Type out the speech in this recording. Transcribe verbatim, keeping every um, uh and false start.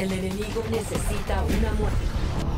El enemigo necesita una muerte.